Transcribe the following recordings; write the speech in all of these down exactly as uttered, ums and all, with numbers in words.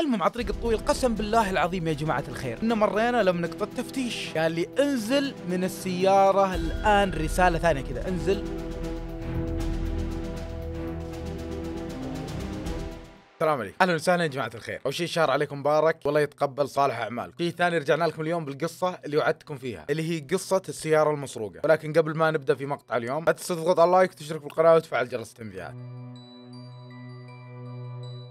المهم على الطريق الطويل قسم بالله العظيم يا جماعة الخير إن مرينا لما نقطة تفتيش قال لي انزل من السيارة الآن، رسالة ثانية كذا انزل. السلام عليكم، اهلا وسهلا يا جماعه الخير. اول شيء الشهر عليكم مبارك والله يتقبل صالح اعمالكم. شيء ثاني رجعنا لكم اليوم بالقصه اللي وعدتكم فيها اللي هي قصه السياره المسروقه، ولكن قبل ما نبدا في مقطع اليوم لا تنسى تضغط على اللايك وتشترك بالقناه وتفعل جرس التنبيهات.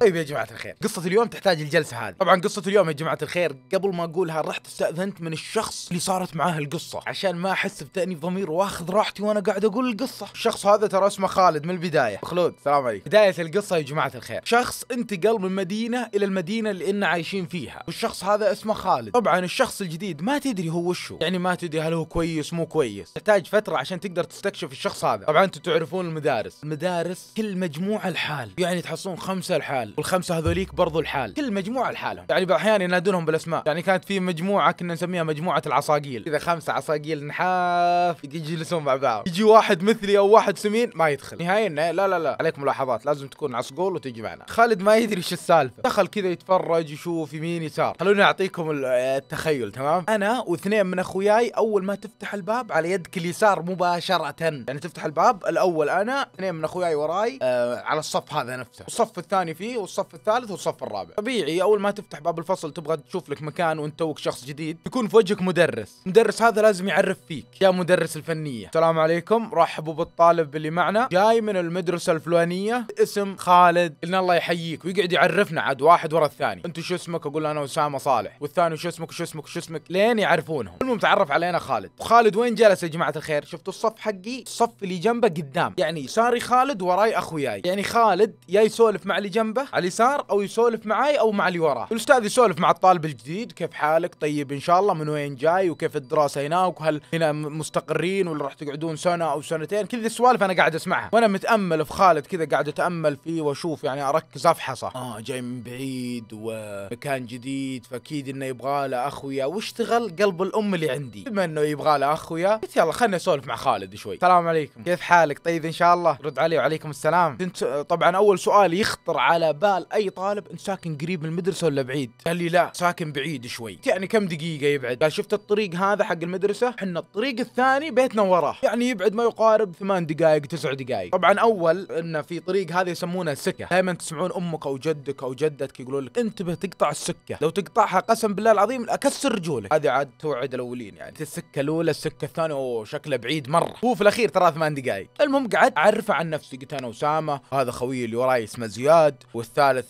طيب يا جماعة الخير، قصة اليوم تحتاج الجلسة هذه. طبعا قصة اليوم يا جماعة الخير قبل ما اقولها رحت استأذنت من الشخص اللي صارت معاه القصة عشان ما احس بتأنيب ضمير واخذ راحتي وانا قاعد اقول القصة. الشخص هذا ترى اسمه خالد من البداية. خلود السلام عليكم. بداية القصة يا جماعة الخير، شخص انتقل من مدينة الى المدينة اللي إنا عايشين فيها، والشخص هذا اسمه خالد. طبعا الشخص الجديد ما تدري هو وشو، يعني ما تدري هل هو كويس مو كويس، تحتاج فترة عشان تقدر تستكشف الشخص هذا. طبعا انتم تعرفون المدارس، المدارس كل مجموعة الحال، يعني تحصلون خمسة الحال والخمسه هذوليك برضو الحال، كل مجموعه لحالهم، يعني بعض الاحيان ينادونهم بالاسماء. يعني كانت في مجموعه كنا نسميها مجموعه العصاقيل، اذا خمسه عصاقيل نحاف يجلسون مع بعض، يجي واحد مثلي او واحد سمين ما يدخل نهائيا. لا لا لا عليكم ملاحظات، لازم تكون عصقول وتجي معنا. خالد ما يدري ايش السالفه، دخل كذا يتفرج يشوف يمين يسار. خلوني اعطيكم التخيل. تمام، انا واثنين من اخوياي اول ما تفتح الباب على يدك اليسار مباشره، يعني تفتح الباب الاول انا اثنين من اخوياي وراي آه على الصف هذا نفسه، الصف الثاني فيه والصف الثالث والصف الرابع. طبيعي اول ما تفتح باب الفصل تبغى تشوف لك مكان وانت توك شخص جديد، يكون في وجهك مدرس، المدرس هذا لازم يعرف فيك. يا مدرس الفنيه السلام عليكم، رحبوا بالطالب اللي معنا جاي من المدرسه الفلانيه اسم خالد، قلنا الله يحييك، ويقعد يعرفنا عاد واحد ورا الثاني، انت شو اسمك؟ اقول انا اسامه صالح، والثاني شو اسمك شو اسمك شو اسمك لين يعرفونهم. المهم تعرف علينا خالد، وخالد وين جلس يا جماعه الخير؟ شفتوا الصف حقي؟ الصف اللي جنبه قدام، يعني يساري خالد وراي اخوياي، يعني خالد يا يسولف مع اللي جنبه على اليسار او يسولف معاي او مع اللي وراه. الاستاذ يسولف مع الطالب الجديد، كيف حالك؟ طيب ان شاء الله، من وين جاي؟ وكيف الدراسه هناك؟ وهل هنا مستقرين ولا راح تقعدون سنه او سنتين؟ كذا السوالف انا قاعد اسمعها وانا متامل في خالد كذا، قاعد اتامل فيه واشوف، يعني اركز افحصه. اه جاي من بعيد ومكان جديد، فاكيد انه يبغى له اخويا، واشتغل قلب الام اللي عندي بما انه يبغى له اخويا. قلت يلا خلنا اسولف مع خالد شوي. السلام عليكم، كيف حالك؟ طيب ان شاء الله. رد عليه وعليكم السلام. كنت طبعا اول سؤال يخطر على بال اي طالب، انت ساكن قريب من المدرسه ولا بعيد؟ قال لي لا ساكن بعيد شوي، يعني كم دقيقه يبعد؟ قال شفت الطريق هذا حق المدرسه؟ احنا الطريق الثاني بيتنا وراه، يعني يبعد ما يقارب ثمان دقائق تسع دقائق. طبعا اول انه في طريق هذا يسمونه السكه، دائما تسمعون امك او جدك او جدتك يقولون لك انتبه تقطع السكه، لو تقطعها قسم بالله العظيم اكسر رجولك. هذه عاد توعد الاولين، يعني السكه الاولى السكه الثانيه اوه شكله بعيد مره، هو في الاخير ترى ثمان دقائق. المهم قعدت اعرفه عن نفسي، قلت انا اسامه، هذا خويي اللي وراي اسمه زياد، والثالث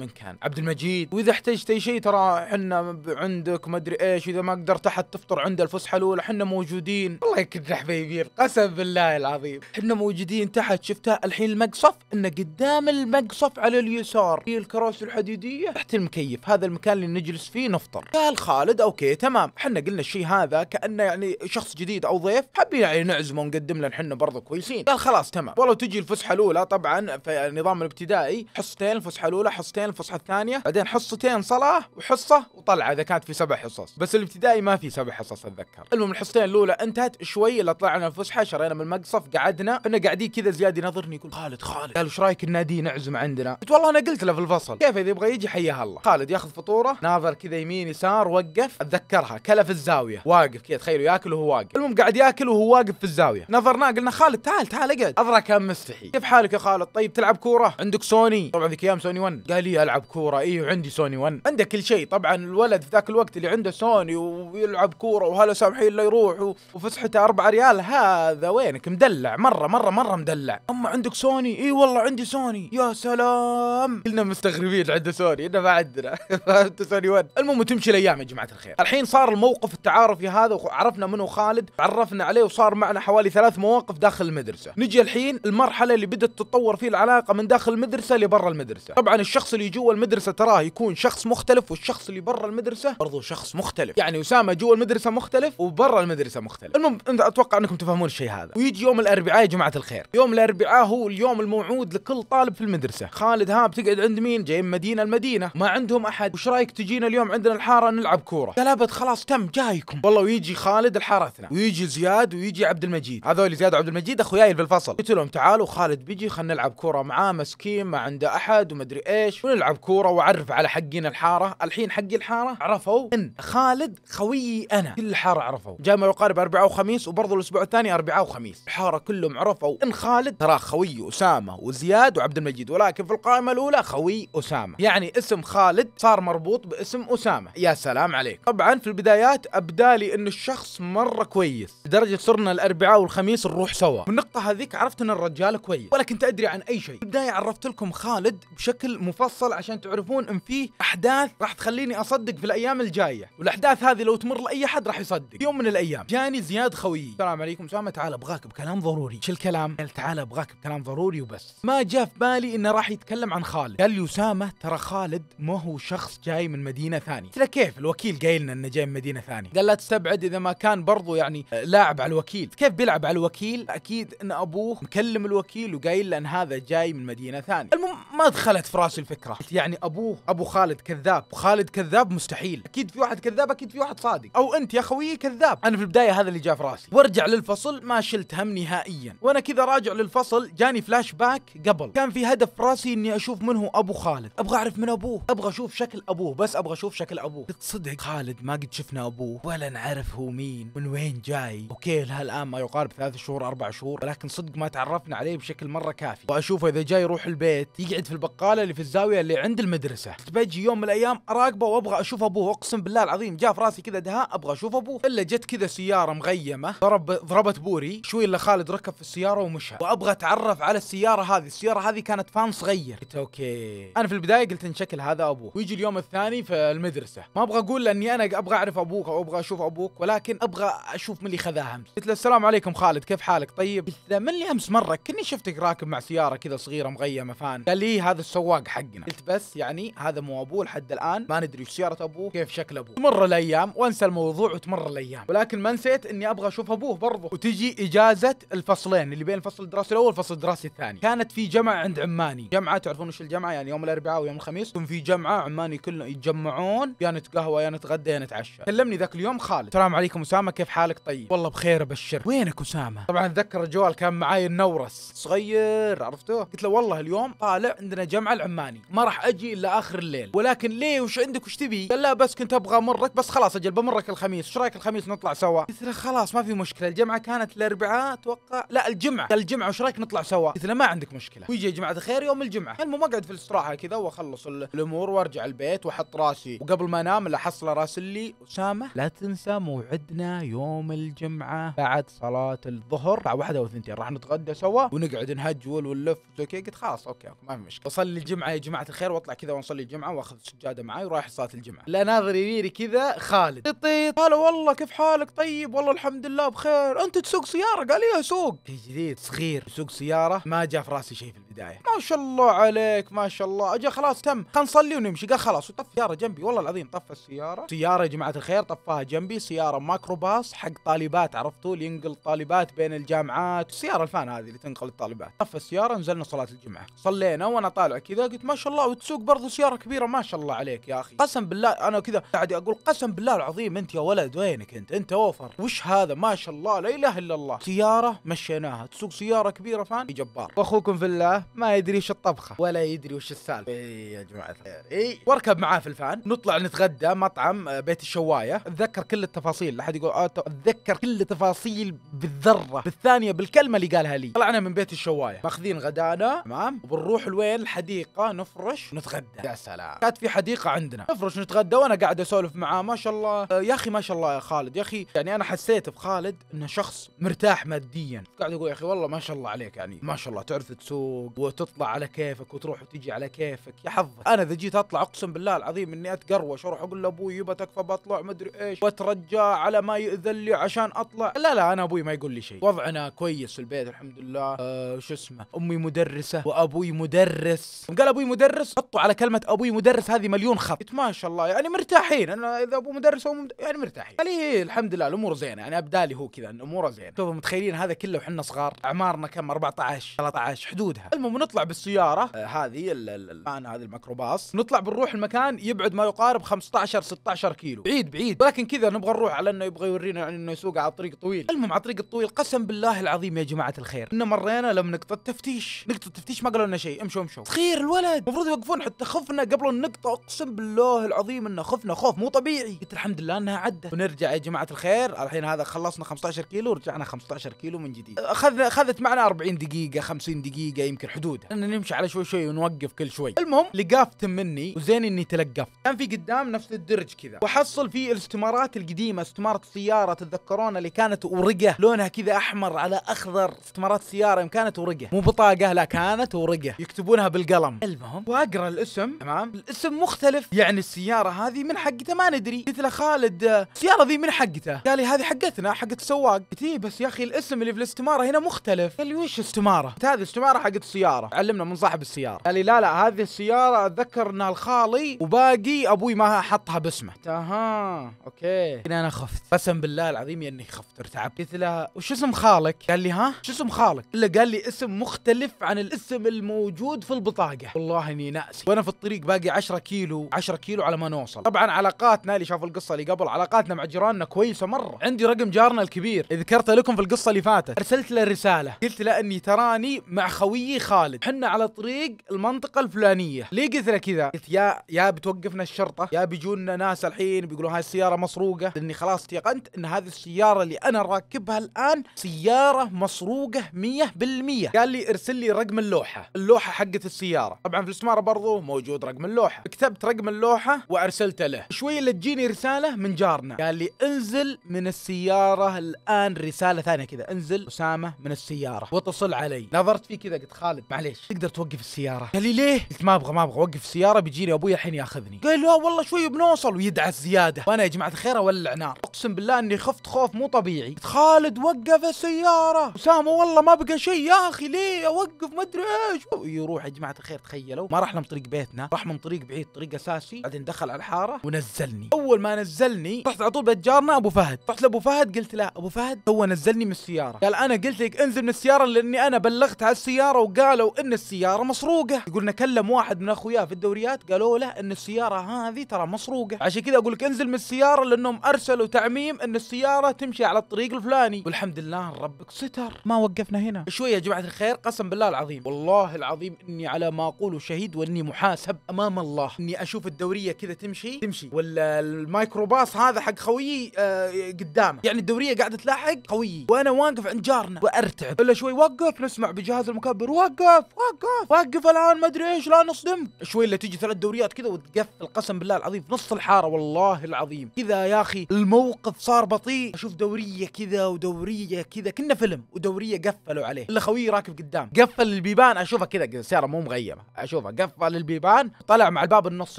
من كان؟ عبد المجيد، واذا احتجت اي شيء ترى احنا عندك، ما ادري ايش، اذا ما قدرت احد تفطر عند الفسحه الاولى احنا موجودين. الله يكدر حبيبي قسم بالله العظيم احنا موجودين تحت. شفتها الحين المقصف، انه قدام المقصف على اليسار في الكراسي الحديديه تحت المكيف، هذا المكان اللي نجلس فيه نفطر. قال خالد اوكي تمام، احنا قلنا الشيء هذا كانه يعني شخص جديد او ضيف حابين يعني نعزمه ونقدم له، احنا برضه كويسين. قال خلاص تمام. والله تجي الفسحه الاولى، طبعا في النظام الابتدائي حصتين الفسحه الاولى، حصتين الفسحه الثانيه، بعدين حصتين صلاه وحصه وطلعه اذا كانت في سبع حصص، بس الابتدائي ما في سبع حصص اتذكر. المهم الحصتين الاولى انتهت، شوي اللي طلعنا الفسحه شرينا من المقصف قعدنا، احنا قاعدين كذا زياد ينظرني يقول خالد خالد، قال ايش رايك النادي نعزم عندنا؟ قلت والله انا قلت له في الفصل، كيف اذا يبغى يجي حياه الله. خالد ياخذ فطوره، ناظر كذا يمين يسار، وقف اتذكرها كلف الزاويه، واقف كذا تخيلوا ياكل وهو واقف. المهم قاعد ياكل وهو واقف في الزاويه، نظرناه قلنا خالد تعال تعال اقعد. اظهره كان مستحي، كيف حالك يا خالد؟ طيب تلعب كوره؟ عندك سوني؟ طبعا ذيك ايام سوني ون. قال لي العب كوره، ايوه عندي سوني ون، عنده كل شيء. طبعا الولد في ذاك الوقت اللي عنده سوني ويلعب كوره وهلا سامحين لا يروح وفسحته أربعة ريال، هذا وينك مدلع مره مره مره مدلع. اما عندك سوني؟ اي والله عندي سوني. يا سلام، كلنا مستغربين عنده سوني، احنا ما عندنا فهمت سوني ون. المهم تمشي الايام يا جماعه الخير، الحين صار الموقف التعارفي هذا وعرفنا منه خالد، تعرفنا عليه وصار معنا حوالي ثلاث مواقف داخل المدرسه. نجي الحين المرحله اللي بدت تتطور فيه العلاقه من داخل المدرسه برا المدرسه. طبعا الشخص اللي جوا المدرسه تراه يكون شخص مختلف، والشخص اللي برا المدرسه برضه شخص مختلف، يعني اسامه جوا المدرسه مختلف وبرا المدرسه مختلف. المهم اتوقع انكم تفهمون الشيء هذا. ويجي يوم الاربعاء يا جماعه الخير، يوم الاربعاء هو اليوم الموعود لكل طالب في المدرسه. خالد ها بتقعد عند مين؟ جاي من مدينه المدينه ما عندهم احد، وش رايك تجينا اليوم عندنا الحاره نلعب كوره؟ قال خلاص تم جايكم والله. ويجي خالد الحاره اثنين، ويجي زياد، ويجي عبد المجيد، هذول زياد وعبد المجيد اخوياي بالفصل. قلت لهم تعالوا خالد بيجي خلينا نلعب كوره معاه، مسكين ما عنده واحد ومدري ايش، ونلعب كوره واعرف على حقين الحاره. الحين حقي الحاره عرفوا ان خالد خويي انا، كل الحاره عرفوا، جاء ما يقارب اربعاء وخميس، وبرضه الاسبوع الثاني اربعاء وخميس، الحاره كلهم عرفوا ان خالد ترى خوي اسامه وزياد وعبد المجيد، ولكن في القائمه الاولى خوي اسامه، يعني اسم خالد صار مربوط باسم اسامه. يا سلام عليك. طبعا في البدايات ابدا لي ان الشخص مره كويس لدرجه صرنا الاربعاء والخميس نروح سوا، من النقطه هذيك عرفت ان الرجال كويس، ولكن تدري عن اي شيء. في البدايه عرفت لكم خالد بشكل مفصل عشان تعرفون ان فيه احداث راح تخليني اصدق في الايام الجايه، والاحداث هذه لو تمر لاي احد راح يصدق. في يوم من الايام جاني زياد خويي، السلام عليكم اسامه، تعال ابغاك بكلام ضروري. شو الكلام؟ قال تعال ابغاك بكلام ضروري وبس. ما جاء في بالي انه راح يتكلم عن خالد. قال لي اسامه ترى خالد ما هو شخص جاي من مدينه ثانيه. قلت له كيف؟ الوكيل قايل لنا انه جاي من مدينه ثانيه. قال لا تستبعد، اذا ما كان برضو يعني لاعب على الوكيل. كيف بيلعب على الوكيل؟ اكيد ان ابوه مكلم الوكيل وقايل له ان هذا جاي من مدينه ثانيه. المهم ما دخلت في راسي الفكره، يعني ابوه ابو خالد كذاب، وخالد كذاب مستحيل، اكيد في واحد كذاب، اكيد في واحد صادق، او انت يا خويي كذاب. انا في البدايه هذا اللي جاء في راسي، وارجع للفصل ما شلت هم نهائيا. وانا كذا راجع للفصل جاني فلاش باك قبل، كان في هدف في راسي اني اشوف من هو ابو خالد، ابغى اعرف من ابوه، ابغى اشوف شكل ابوه، بس ابغى اشوف شكل ابوه. تصدق خالد ما قد شفنا ابوه ولا نعرف هو مين من وين جاي. اوكي لها الان ما يقارب ثلاث شهور اربع شهور، ولكن صدق ما تعرفنا عليه بشكل مره كافي. واشوفه اذا جاي يروح البيت يقعد في البقاله اللي في الزاويه اللي عند المدرسه. بجي يوم من الايام اراقبه وابغى اشوف ابوه، اقسم بالله العظيم جاء في راسي كذا دهاء ابغى اشوف ابوه. الا جت كذا سياره مغيمه ضرب ضربت بوري شوي، الا خالد ركب في السياره ومشى. وابغى اتعرف على السياره هذه، السياره هذه كانت فان صغير. قلت اوكي، انا في البدايه قلت ان شكل هذا ابوه. ويجي اليوم الثاني في المدرسه، ما ابغى اقول لاني انا ابغى اعرف ابوك او ابغى اشوف ابوك، ولكن ابغى اشوف من اللي خذاه امس. قلت له السلام عليكم خالد، كيف حالك؟ طيب. قلت له من اللي امس مره كني شفتك راكب مع سياره كذا صغيره مغيمه فان. قال لي هذا السواق حقنا. قلت بس يعني هذا مو ابوه، لحد الان ما ندري وش سياره ابوه، كيف شكل ابوه. تمر الايام وانسى الموضوع وتمر الايام، ولكن ما نسيت اني ابغى اشوف ابوه برضه. وتجي اجازه الفصلين اللي بين الفصل الدراسي الاول والفصل الدراسي الثاني، كانت في جمعه عند عماني، جمعه تعرفون وش الجمعه، يعني يوم الاربعاء ويوم الخميس كن في جمعه عماني كلنا يتجمعون، يا نتقهوى يا نتغدى يا نتعشى. كلمني ذاك اليوم خالد، السلام عليكم اسامه، كيف حالك؟ طيب. والله بخير ابشر، وينك اسامه؟ طبعا اتذكر الجوال كان معاي النورس صغير عرفته. قلت له والله اليوم طالع عندنا جمعه العماني، ما راح اجي الا اخر الليل، ولكن ليه وش عندك وش تبي؟ قال لا بس كنت ابغى امرك، بس خلاص اجل بمرك الخميس، ايش رايك الخميس نطلع سوا؟ قلت له خلاص ما في مشكله، الجمعه كانت الاربعاء اتوقع، لا الجمعه، قال الجمعه وش رايك نطلع سوا؟ قلت له ما عندك مشكله. ويجي جمعه الخير يوم الجمعه، المهم اقعد في الاستراحه كذا واخلص الامور وارجع البيت واحط راسي، وقبل ما انام اللي حصل راس اللي اسامه لا تنسى موعدنا يوم الجمعه بعد صلاه الظهر الساعه واحدة او اثنتين، راح نتغدى سوا ونقعد نهجول ونلف. قلت خلاص اوكي ما في مشكله. اصلي الجمعه يا جماعه الخير واطلع كذا واصلي الجمعه واخذ السجاده معي ورايح صلاه الجمعه. لا ناظر يميني كذا خالد، طيط هلا والله كيف حالك؟ طيب والله الحمد لله بخير، انت تسوق سياره؟ قال لي اسوق، جديد صغير يسوق سياره. ما جاء في راسي شيء في البدايه، ما شاء الله عليك ما شاء الله، اجا خلاص تم خلينا نصلي ونمشي. قال خلاص، وطف سياره جنبي، والله العظيم طف السياره، سياره يا جماعه الخير طفاها جنبي، سياره ماكروباص حق طالبات عرفتوا اللي ينقل طالبات بين الجامعات، السياره الفان هذه اللي تنقل الطالبات. طف السياره، نزلنا صلاه الجمعه، صلينا وانا طالع كذا قلت ما شاء الله، وتسوق برضه سياره كبيره ما شاء الله عليك يا اخي، قسم بالله انا كذا قاعد اقول قسم بالله العظيم انت يا ولد وينك انت، انت اوفر، وش هذا ما شاء الله لا اله الا الله. سياره مشيناها تسوق سياره كبيره فان جبار، واخوكم في الله ما يدري وش الطبخه ولا يدري وش السالفه. اي يا جماعه الخير اي. واركب معاه في الفان، نطلع نتغدى مطعم بيت الشوايه، اتذكر كل التفاصيل، لا احد يقول اتذكر كل تفاصيل بالذره بالثانيه بالكلمه اللي قالها لي. طلعنا من بيت الشوايه ماخذين غدانا تمام، وبنروح لوين؟ الحديقه، نفرش ونتغدى. يا سلام، كانت في حديقه عندنا، نفرش نتغدى وانا قاعد اسولف معاه ما شاء الله يا اخي ما شاء الله يا خالد، يا اخي يعني انا حسيت بخالد انه شخص مرتاح ماديا، قاعد اقول يا اخي والله ما شاء الله عليك، يعني ما شاء الله تعرف تسوق وتطلع على كيفك وتروح وتجي على كيفك، يا حظك. انا اذا جيت اطلع اقسم بالله العظيم اني اتقروش واروح اقول لابوي يبا تكفى بطلع مدري ايش واترجى على ما يؤذن لي عشان اطلع، لا لا انا ابوي ما يقول لي شيء، وضعنا كويس في البيت الحمد لله. أه شو اسمه، امي مدرسه وابوي مدرس، قال ابوي مدرس حطوا على كلمه ابوي مدرس هذه مليون خط، ما شاء الله يعني مرتاحين، انا اذا ابو مدرس هو يعني مرتاحين عليه الحمد لله، الامور زينه يعني ابدالي هو كذا ان اموره زينه. شوفوا متخيلين هذا كله وحنا صغار، اعمارنا كم اربعطعش ثلاطعش حدودها. المهم نطلع بالسياره آه هذه الان هذه الميكروباص، نطلع بنروح المكان يبعد ما يقارب خمسطعش ستطعش كيلو، بعيد بعيد، ولكن كذا نبغى نروح على انه يبغى يورينا يعني انه يسوق على الطريق طويل. المهم على الطريق الطويل قسم بالله العظيم يا جماعه الخير ان مرينا لنقطه تفتيش، نقطه تفتيش ما قالوا لنا شيء، امشوا امشوا. صغير الولد المفروض يوقفون، حتى خفنا قبل النقطه، اقسم بالله العظيم انه خفنا خوف مو طبيعي. قلت الحمد لله انها عدت. ونرجع يا جماعه الخير، الحين هذا خلصنا خمسطعش كيلو ورجعنا خمسطعش كيلو من جديد، اخذنا اخذت معنا أربعين دقيقه خمسين دقيقه يمكن حدودها، ان نمشي على شوي شوي ونوقف كل شوي. المهم لقافت مني وزين اني تلقفت، كان في قدام نفس الدرج كذا، وحصل في الاستمارات القديمه، استماره سياره تتذكرون اللي كانت ورقه لونها كذا احمر على اخضر، استمارات سياره يوم كانت ورقه، مو بطاقه لا كانت ورقه يكتبونها بالقلم. المهم واقرا الاسم، تمام الاسم مختلف، يعني السياره هذه من حقته ما ندري. قلت له خالد السياره ذي من حقته؟ قال لي هذه حقتنا حقت السواق. قلت له بس يا اخي الاسم اللي في الاستماره هنا مختلف. قال لي وش استماره؟ هذه استماره حقت السياره، علمنا من صاحب السياره. قال لي لا لا هذه السياره اتذكر انها لخالي وباقي ابوي ما حطها باسمه. اها اوكي. هنا انا خفت، قسم بالله العظيم اني يعني خفت ارتعبت. قلت له وش اسم خالك؟ قال لي ها شو اسم خالك؟ الا قال لي اسم مختلف عن الاسم الموجود في البطاقه. والله اني ناسي، وانا في الطريق باقي عشرة كيلو عشرة كيلو على ما نوصل. طبعا علاقاتنا اللي شافوا القصه اللي قبل، علاقاتنا مع جيراننا كويسه مره. عندي رقم جارنا الكبير، ذكرته لكم في القصه اللي فاتت، ارسلت له رساله قلت له اني تراني مع خويي خالد، حنا على طريق المنطقه الفلانيه. ليه قلت له كذا؟ قلت يا يا بتوقفنا الشرطه، يا بيجونا ناس الحين بيقولون هاي السياره مسروقه، لاني خلاص تيقنت ان هذه السياره اللي انا راكبها الان سياره مسروقه مية بالمية. قال لي ارسل لي رقم اللوحه، اللوحه حقت السياره. طبعا في الاستماره برضو موجود رقم اللوحه، كتبت رقم اللوحه وارسلته له. شويه اللي تجيني رساله من جارنا، قال لي انزل من السياره الان، رساله ثانيه كذا، انزل اسامه من السياره واتصل علي. نظرت فيه كذا قلت خالد معليش تقدر توقف السياره؟ قال لي ليه؟ قلت ما ابغى ما ابغى اوقف السياره، بيجيني ابوي الحين ياخذني. قال لا والله شوي بنوصل، ويدعس زياده، وانا يا جماعه الخير اولع نار، اقسم بالله اني خفت خوف مو طبيعي. قلت خالد وقف السياره، اسامه والله ما بقى شيء يا اخي، ليه اوقف ما ادري ايش. ويروح يا جماعه الخير، تخيلوا ما راح من طريق بيتنا، راح من طريق بعيد، طريق اساسي، بعدين دخل على الحاره ونزلني. اول ما نزلني رحت على طول بيت جارنا ابو فهد، رحت لابو فهد قلت له ابو فهد هو نزلني من السياره، قال انا قلت لك انزل من السياره لاني انا بلغت على السياره وقالوا ان السياره مسروقه. يقولنا كلم واحد من اخوياه في الدوريات قالوا له ان السياره هذه ترى مسروقه، عشان كذا اقول لك انزل من السياره لانهم ارسلوا تعميم ان السياره تمشي على الطريق الفلاني. والحمد لله ربك ستر ما وقفنا هنا. شويه يا جماعه الخير قسم بالله العظيم، والله العظيم اني على ما اقول شهيد، واني محاسب امام الله اني اشوف الدوريه كذا تمشي تمشي، ولا الميكروباص هذا حق خويي آه قدامه، يعني الدوريه قاعده تلاحق خويي وانا واقف عند جارنا وارتعب. الا شوي وقف، نسمع بجهاز المكبر وقف وقف وقف الان ما ادري ايش لا نصدمك. شوي اللي تجي ثلاث دوريات كذا وتقفل قسم بالله العظيم في نص الحاره، والله العظيم كذا يا اخي الموقف صار بطيء، اشوف دوريه كذا ودوريه كذا كنا فيلم، ودوريه قفلوا عليه، الا خويي راكب قدام قفل البيبان اشوفه كذا، السياره مو مغيمه اشوفه قفل البيبان طلع مع الباب النص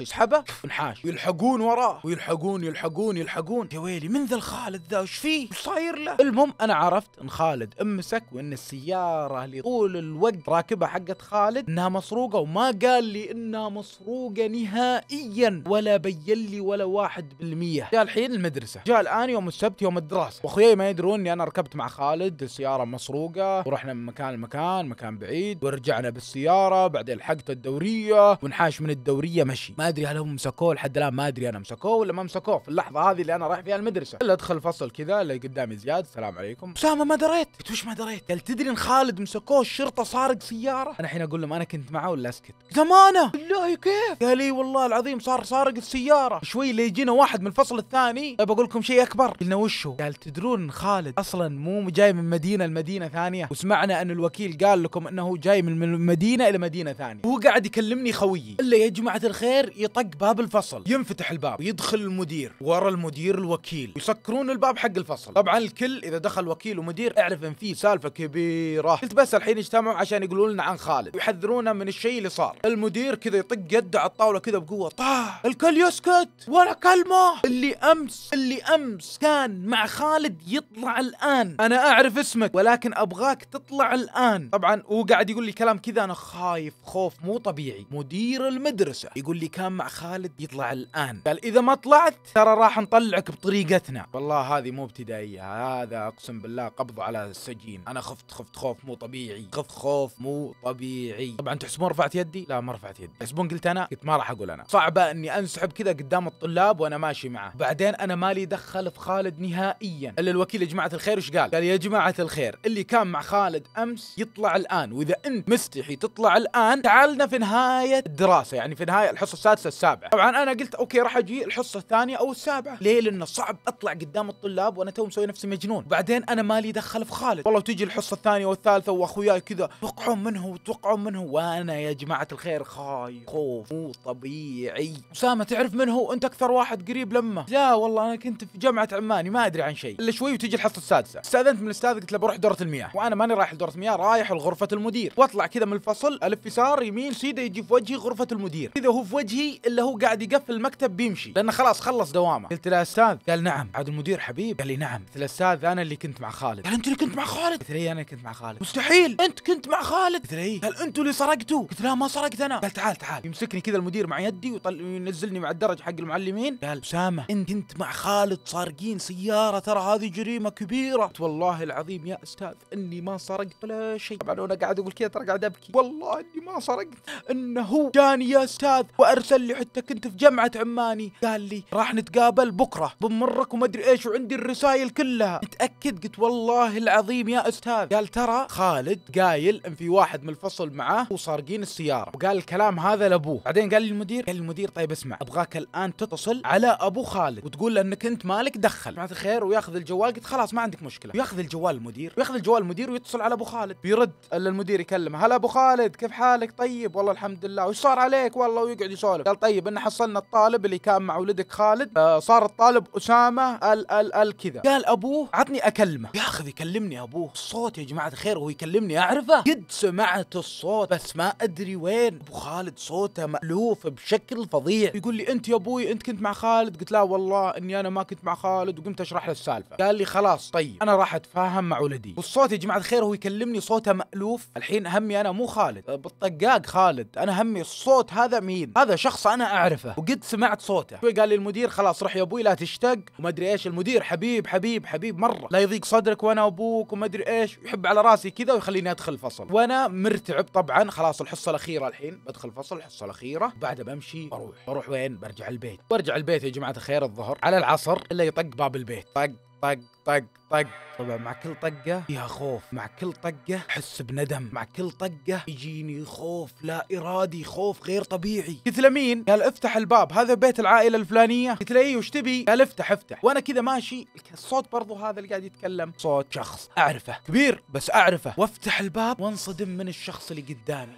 يسحبه ونحاش، يلحقون وراه ويلحقون يلحقون يلحقون. يا ويلي من ذا الخالد ذا، وش فيه وش صاير له؟ المهم انا عرفت ان خالد امسك، وان السياره اللي طول الوقت راكبها حقت خالد انها مسروقه، وما قال لي انها مسروقه نهائيا، ولا بين لي ولا واحد بالمية. جاء الحين المدرسه، جاء الان يوم السبت يوم الدراسه، واخوياي ما يدرون اني انا ركبت مع خالد السياره مسروقه، ورحنا من مكان لمكان، مكان بعيد، ورجعنا بالسياره، بعدين لحقت الدوريه ونحاش من الدوريه مشي. ما ادري هل هم مسكوه لحد الان، ما ادري انا مسكوه ولا ما مسكوه في اللحظه هذه اللي انا رايح فيها المدرسه. الا ادخل فصل كذا اللي قدامي زياد، السلام عليكم. اسامه ما دريت. قلت وش ما دريت؟ قال تدري ان خالد مسكوه الشرطه سارق سياره؟ انا الحين اقول لهم انا كنت معه ولا اسكت؟ زمانه بالله كيف؟ قال لي والله العظيم صار سارق السياره. شوي اللي يجينا واحد من الفصل الثاني، طيب اقول لكم شيء اكبر. قلنا وش هو؟ قال تدرون ان خالد اصلا مو جاي من مدينه لمدينه ثانيه، وسمعنا ان الوكيل قال لكم انه جاي من مدينه الى مدينه ثانيه، وهو قاعد يكلمني خويي. الا يا جماعه الخير يطق باب الفصل، ينفتح الباب ويدخل المدير، ورا المدير الوكيل، ويسكرون الباب حق الفصل. طبعا الكل اذا دخل وكيل ومدير اعرف ان في سالفه كبيره. قلت بس الحين اجتمعوا عشان يقولوا لنا عن خالد ويحذرونا من الشيء اللي صار. المدير كذا يطق يده على الطاوله كذا بقوه، طاح، الكل يسكت ولا كلمه. اللي امس اللي امس كان مع خالد يطلع الان، انا اعرف اسمك ولكن ابغاك تطلع الان. طبعا هو قاعد يقول لي كلام كذا انا خايف خوف مو طبيعي. مدير المدرسه يقول لي كان مع خالد يطلع الان، قال اذا ما طلعت ترى راح نطلعك بطريقتنا. والله هذه مو ابتدائيه، هذا اقسم بالله قبض على السجين. انا خفت خفت خوف مو طبيعي، خفت خوف مو مو طبيعي. طبعا تحسبون رفعت يدي؟ لا ما رفعت يدي. تحسبون قلت انا؟ قلت ما راح اقول انا. صعبه اني انسحب كذا قدام الطلاب وانا ماشي معه. بعدين انا مالي دخل في خالد نهائيا، الا الوكيل يا جماعه الخير وش قال؟ قال يا جماعه الخير اللي كان مع خالد امس يطلع الان، واذا انت مستحي تطلع الان تعالنا في نهايه الدراسه، يعني في نهايه الحصه السادسه السابعه. طبعا انا قلت اوكي راح اجي الحصه الثانيه او السابعه، ليه؟ لانه صعب اطلع قدام الطلاب وانا تو مسوي نفسي مجنون. بعدين انا مالي دخل في خالد، والله وتجي الحصه الثانيه والثالثه واخوياي كذا توقعون منه وتوقعون منه، وانا يا جماعه الخير خايف خوف مو طبيعي. اسامه تعرف منه وانت اكثر واحد قريب لما؟ لا والله انا كنت في جامعه عماني ما ادري عن شيء الا شوي. وتجي الحصه السادسه، استاذنت من الاستاذ قلت له بروح دوره المياه، وانا ماني رايح لدوره المياه، رايح لغرفه المدير. واطلع كذا من الفصل الف يسار يمين سيده يجي في وجهي غرفه المدير، كذا هو في وجهي الا هو قاعد يقفل المكتب بيمشي لانه خلاص خلص دوامه. قلت له استاذ، قال نعم. عاد المدير حبيب قال لي نعم. قلت له استاذ انا اللي كنت مع خالد. قال انت اللي كنت مع خالد؟ قلت له انا كنت مع خالد. مستحيل انت كنت مع خالد؟ قلت له. قال انتوا اللي سرقتوا؟ قلت له ما سرقت انا. قال تعال تعال. يمسكني كذا المدير مع يدي وينزلني مع الدرج حق المعلمين. قال اسامه انت كنت مع خالد سارقين سياره، ترى هذه جريمه كبيره. قلت والله العظيم يا استاذ اني ما سرقت ولا شيء. طبعا وانا قاعد اقول كذا ترى قاعد ابكي، والله اني ما سرقت، انه جاني يا استاذ وارسل لي، حتى كنت في جامعه عماني قال لي راح نتقابل بكره بمرك وما ادري ايش، وعندي الرسائل كلها متاكد. قلت والله العظيم يا استاذ. قال ترى خالد قايل ان في واحد من الفصل معاه وسارقين السياره، وقال الكلام هذا لابوه. بعدين قال لي المدير، قال لي المدير طيب اسمع ابغاك الان تتصل على ابو خالد وتقول له انك انت مالك دخل، جماعه الخير، وياخذ الجوال. قلت خلاص ما عندك مشكله. ياخذ الجوال المدير، وياخذ الجوال المدير ويتصل على ابو خالد. بيرد الا المدير يكلمه، هلا ابو خالد كيف حالك؟ طيب والله الحمد لله، وش صار عليك؟ والله ويقعد يسولف. قال طيب ان حصلنا الطالب اللي كان مع ولدك خالد، آه صار الطالب اسامه ال ال ال كذا. قال ابوه عطني اكلمه. ياخذ يكلمني ابوه، الصوت يا جماعه الخير وهو يكلمني اعرفه، قد سمعت الصوت بس ما ادري وين. ابو خالد صوته مألوف بشكل فظيع، يقول لي انت يا ابوي انت كنت مع خالد؟ قلت لا والله اني انا ما كنت مع خالد، وقمت اشرح له السالفه. قال لي خلاص طيب انا راح اتفاهم مع ولدي. والصوت يا جماعه الخير هو يكلمني صوته مألوف، الحين همي انا مو خالد بالطقاق خالد، انا همي الصوت هذا مين؟ هذا شخص انا اعرفه وقد سمعت صوته. قال لي المدير خلاص روح يا ابوي لا تشتق وما ادري ايش. المدير حبيب حبيب حبيب مره، لا يضيق صدرك وانا ابوك وما ادري ايش، يحب على راسي كذا ويخليني ادخل الفصل. وانا مرتعب طبعا، خلاص الحصه الاخيره الحين بدخل الفصل الحصه الاخيره، بعدها بمشي بروح بروح وين؟ برجع البيت. برجع البيت يا جماعه الخير الظهر على العصر الا يطق باب البيت، طق طق طق طق. طبعا مع كل طقه فيها خوف، مع كل طقه احس بندم، مع كل طقه يجيني خوف لا ارادي، خوف غير طبيعي. قلت له مين؟ قال افتح الباب، هذا بيت العائله الفلانيه. قلت له اي وش تبي؟ قال افتح افتح. وانا كذا ماشي الصوت برضه هذا اللي قاعد يتكلم صوت شخص اعرفه كبير بس اعرفه، وافتح الباب وانصدم من الشخص اللي قدامي.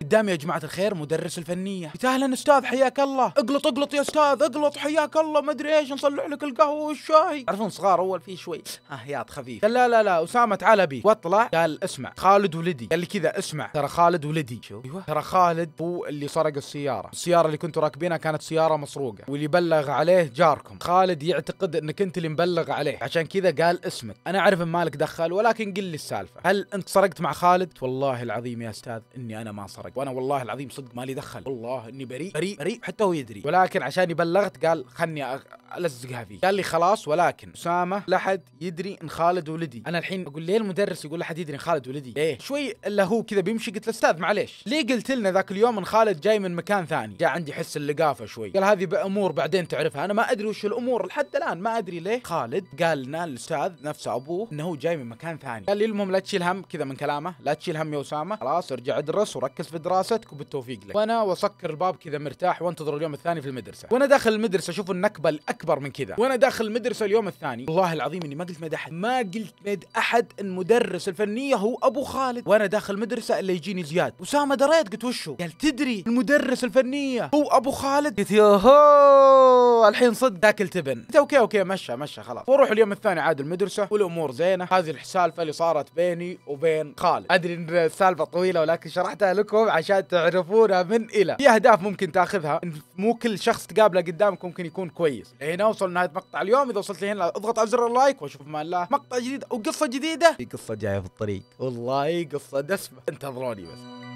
قدامي يا جماعه الخير مدرس الفنيه. قلت اهلا استاذ حياك الله. اقلط اقلط يا استاذ اقلط حياك الله ما ادري ايش، نصلح لك القهوه والشاي. تعرفون صغار اول في شوي هياط خفيف. قال لا لا لا اسامه تعال ابيك. واطلع قال اسمع خالد ولدي. قال لي كذا اسمع ترى خالد ولدي. شو؟ ايوه ترى خالد هو اللي سرق السياره، السياره اللي كنتوا راكبينها كانت سياره مسروقه، واللي بلغ عليه جاركم. خالد يعتقد انك انت اللي مبلغ عليه، عشان كذا قال اسمك. انا اعرف ان مالك دخل ولكن قل لي السالفه، هل انت سرقت مع خالد؟ والله العظيم يا استاذ اني انا ما سرقت، وانا والله العظيم صدق مالي دخل، والله اني بريء بريء بريء حتى هو يدري، ولكن عشان بلغت قال خلني الزقها فيه. قال لي خلاص ولكن اسامه لا حد يدري ان خالد ولدي. انا الحين اقول ليه المدرس يقول لا حد يدري ان خالد ولدي؟ ليه؟ شوي الا هو كذا بيمشي. قلت له استاذ معليش ليه قلت لنا ذاك اليوم ان خالد جاي من مكان ثاني؟ جاء عندي حس اللقافه شوي. قال هذه بامور بعدين تعرفها، انا ما ادري وش الامور لحد الان ما ادري ليه خالد قال لنا الاستاذ نفسه ابوه انه جاي من مكان ثاني. قال لي المهم لا تشيل هم كذا من كلامه، لا تشيل هم يا اسامه، خلاص ارجع ادرس وركز في دراستك وبالتوفيق لك. وانا وسكر الباب كذا مرتاح وانتظر اليوم الثاني في المدرسه. وانا داخل المدرسه شوفوا النكبه الاكبر من كذا، وانا داخل المدرسه اليوم الثاني والله العظيم اني ما قلت مد احد، ما قلت مد احد ان مدرس الفنيه هو ابو خالد. وانا داخل المدرسه اللي يجيني زياد، وسامه دريت. قلت وشو؟ قال تدري المدرس الفنيه هو ابو خالد؟ قلت ياهو الحين صدق تاكل تبن. قلت اوكي اوكي مشى مشى خلاص. واروح اليوم الثاني عاد المدرسه والامور زينه. هذه السالفه اللي صارت بيني وبين خالد، ادري ان السالفه طويله ولكن شرحتها لكم عشان تعرفونها من إلى. في أهداف ممكن تاخذها، مو كل شخص تقابله قدامك ممكن يكون كويس. هنا وصل نهاية مقطع اليوم، إذا وصلت لهنا اضغط على زر اللايك وأشوف ما الله مقطع جديد أو قصة جديدة. في قصة جاية في الطريق والله قصة دسمة، انتظروني بس.